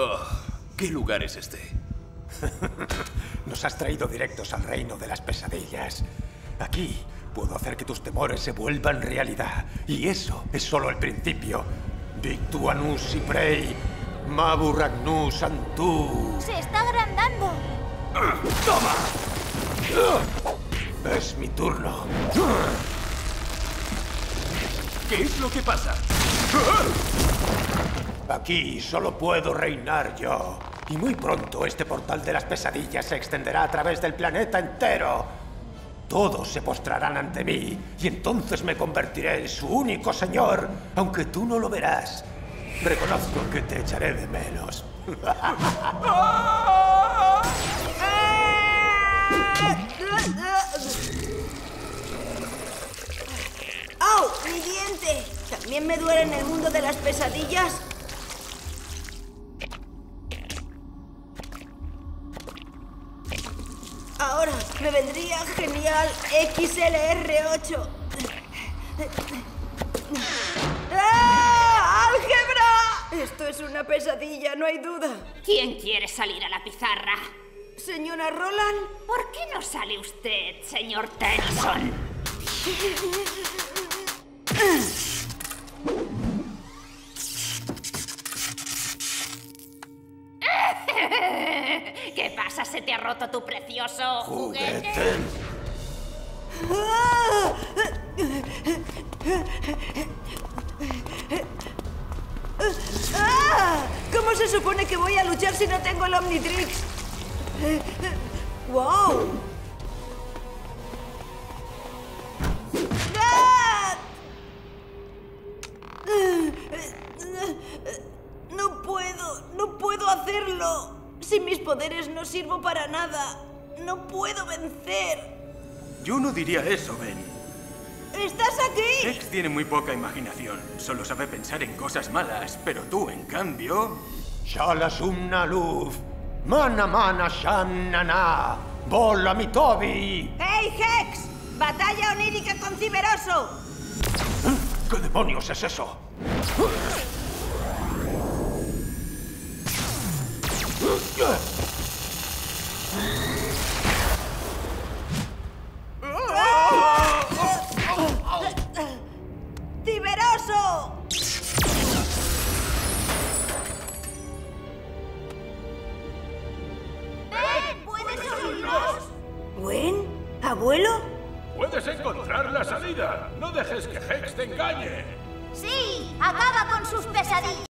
Oh, ¿qué lugar es este? Nos has traído directos al reino de las pesadillas. Aquí puedo hacer que tus temores se vuelvan realidad. Y eso es solo el principio. Victuanus y Frey, Maburagnus Antu. ¡Se está agrandando! ¡Toma! Es mi turno. ¿Qué es lo que pasa? Aquí solo puedo reinar yo. Y muy pronto este portal de las pesadillas se extenderá a través del planeta entero. Todos se postrarán ante mí, y entonces me convertiré en su único señor, aunque tú no lo verás. Reconozco que te echaré de menos. ¡Au! ¡Mi diente! ¿También me duele en el mundo de las pesadillas? Ahora me vendría genial XLR8. ¡Ah! ¡Álgebra! Esto es una pesadilla, no hay duda. ¿Quién quiere salir a la pizarra? Señora Roland. ¿Por qué no sale usted, señor Tennyson? ¿Qué pasa? ¿Se te ha roto tu precioso juguete? ¿Cómo se supone que voy a luchar si no tengo el Omnitrix? ¡Wow! No puedo hacerlo. Sin mis poderes no sirvo para nada. No puedo vencer. Yo no diría eso, Ben. ¡Estás aquí! Hex tiene muy poca imaginación. Solo sabe pensar en cosas malas. Pero tú, en cambio... Shalasumna luz. Mana mana shanana. Bola mi Toby. ¡Hey, Hex! ¡Batalla onírica con Ciberoso! ¿Qué demonios es eso? ¡Ciberoso! ¿Puedes oírnos? ¿Gwen? ¿Abuelo? Puedes encontrar la salida. No dejes que Hex te engañe. Sí, acaba con sus pesadillas.